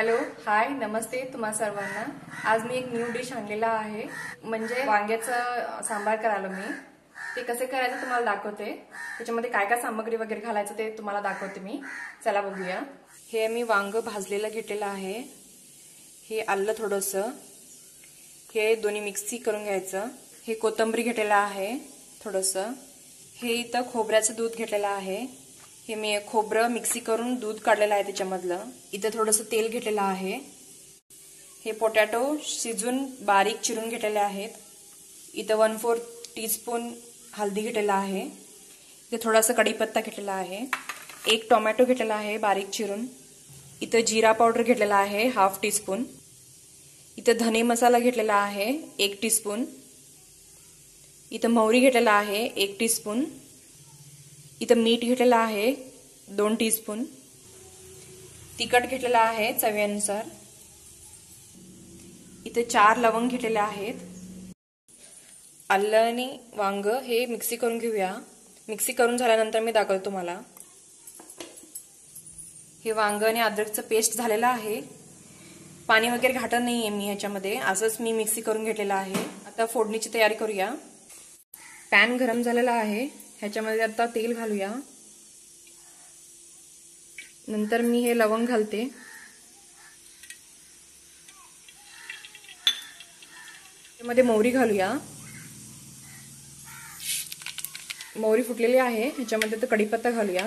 Hello hi नमस्ते तुम्हा सर्वांना। आज मी एक न्यू डिश आणलेला आहे, म्हणजे वांग्याचं सांबार करायला। मी ते कसे करायचं तुम्हाला दाखवते, त्याच्यामध्ये काय काय सामग्री वगैरे घालायचं ते तुम्हाला दाखवते मी। चला बघूया। हे मी वांगं भाजलेलं घेतलेलं आहे, हे आलं थोडंसं, हे दोन्ही मिक्सी करून घ्यायचं। हे कोथिंबीर घेतलेलं आहे थोडंसं, हे इथं खोबऱ्याचं दूध घेतलेलं आहे, हे मी खोबरं मिक्सी करून दूध काढलेलं आहे त्याच्यामधलं। इथं थोडंसं तेल घेतलेलं आहे, हे पोटॅटो शिजून बारीक चिरून घेतलेले आहेत। इथं 1/4 टीस्पून हळदी घेतलेला आहे, इथं थोडासा कढीपत्ता घेतलेला आहे, 1 टोमॅटो घेतलेला आहे बारीक चिरून, इथं जिरा पावडर घेतलेला आहे 1/2 टीस्पून, इथं धने मसाला घेतलेला आहे 1 टीस्पून, इथं मोहरी घेतलेला आहे 1 टीस्पून, इथं मीठ घेतलेलं आहे 2 टीस्पून, तिखट घेतलेलं आहे चवीनुसार, इथं 4 लवंग घेतलेले आहेत। आलं आणि वांग हे मिक्सी करून घेऊया। मिक्सी करून झाल्यानंतर मी दाखवतो तुम्हाला। हे वांग आणि अद्रकचं पेस्ट झालेलं आहे, पाणी वगैरे घातलं नाहीये मी ह्याच्यामध्ये, असंच मी मिक्सी करून घेतलेलं आहे। आता फोडणीची तयारी करूया। पॅन गरम झालेला आहे, ह्याच्यामध्ये आता तेल घालूया, नंतर मी हे लवंग घालते, त्यामध्ये मोहरी घालूया। मोहरी फुटलेली आहे, ह्याच्यामध्ये तर कढीपत्ता घालूया,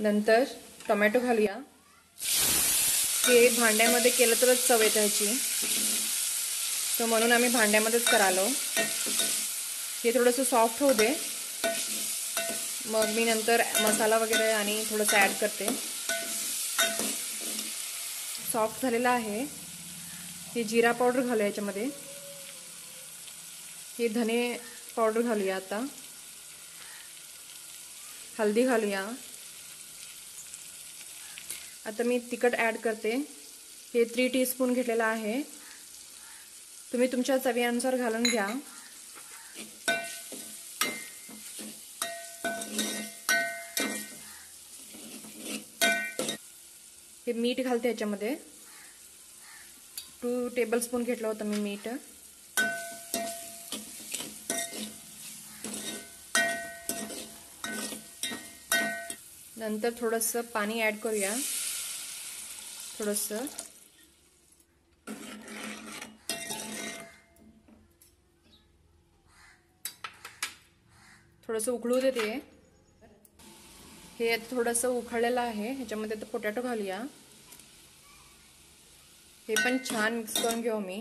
नंतर टोमॅटो घालूया। हे भांड्यामध्ये केलं तरच चव येते ह्याची, तर म्हणून आम्ही भांड्यामध्येच करालो। हे थोडंसं सॉफ्ट होऊ दे, मग मी नंतर मसाला वगैरे आणि थोडंसं ॲड करते। सॉफ्ट झालेला आहे, हे जिरा पावडर घालूया याच्यामध्ये, हे धने पावडर घालूया, आता हळदी घालूया। आता मी तिखट ॲड करते, हे 3 टीस्पून घेतलेलं आहे, तुम्ही तुमच्या चवीनुसार घालून घ्या। हे मीठ घालते याच्यामध्ये, 2 टेबलस्पून घेतलं होतं मी मीठ। नंतर थोडंसं पाणी ॲड करूया, थोडंसं थोडंसं उकळू देते। हे थोडंसं उखळलेलं आहे, ह्याच्यामध्ये आता पोटॅटो घालूया, हे पण छान मिक्स करून घेऊ मी।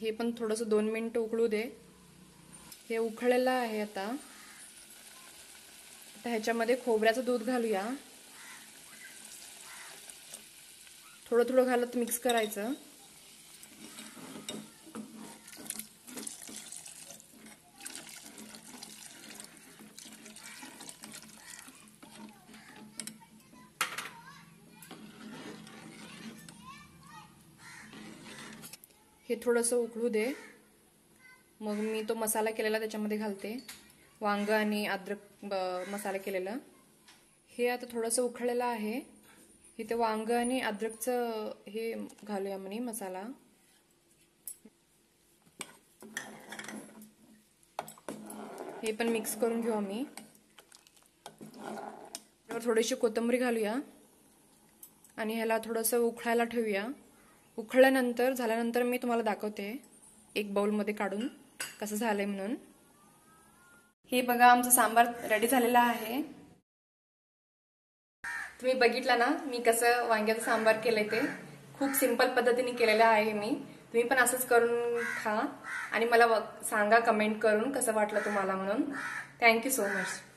हे पण थोडंसं 2 मिनिटं उकळू दे। हे उखळलेलं आहे आता, आता ह्याच्यामध्ये खोबऱ्याचं दूध घालूया, थोडं थोडं घालत मिक्स करायचं। हे थोडंसं उकळू दे, मग मी तो मसाला केलेला त्याच्यामध्ये घालते, वांग आणि अद्रक मसाला केलेला। हे आता थोडंसं उकळलेलं आहे, इथे वांग आणि अद्रकचं हे घालूया म्हणे मसाला। हे पण मिक्स करून घेऊ आम्ही। थोडीशी कोथिंबीर घालूया आणि ह्याला थोडंसं उकळायला ठेवूया। उखळल्यानंतर झाल्यानंतर मी तुम्हाला दाखवते एक बाउलमध्ये काढून कसं झालंय म्हणून। हे बघा आमचं सांबार रेडी झालेला आहे। तुम्ही बघितला ना मी कसं वांग्याचं सांबार केलंय ते, खूप सिंपल पद्धतीने केलेलं आहे मी। तुम्ही पण असंच करून खा आणि मला सांगा कमेंट करून कसं वाटलं तुम्हाला म्हणून। Thank you so much.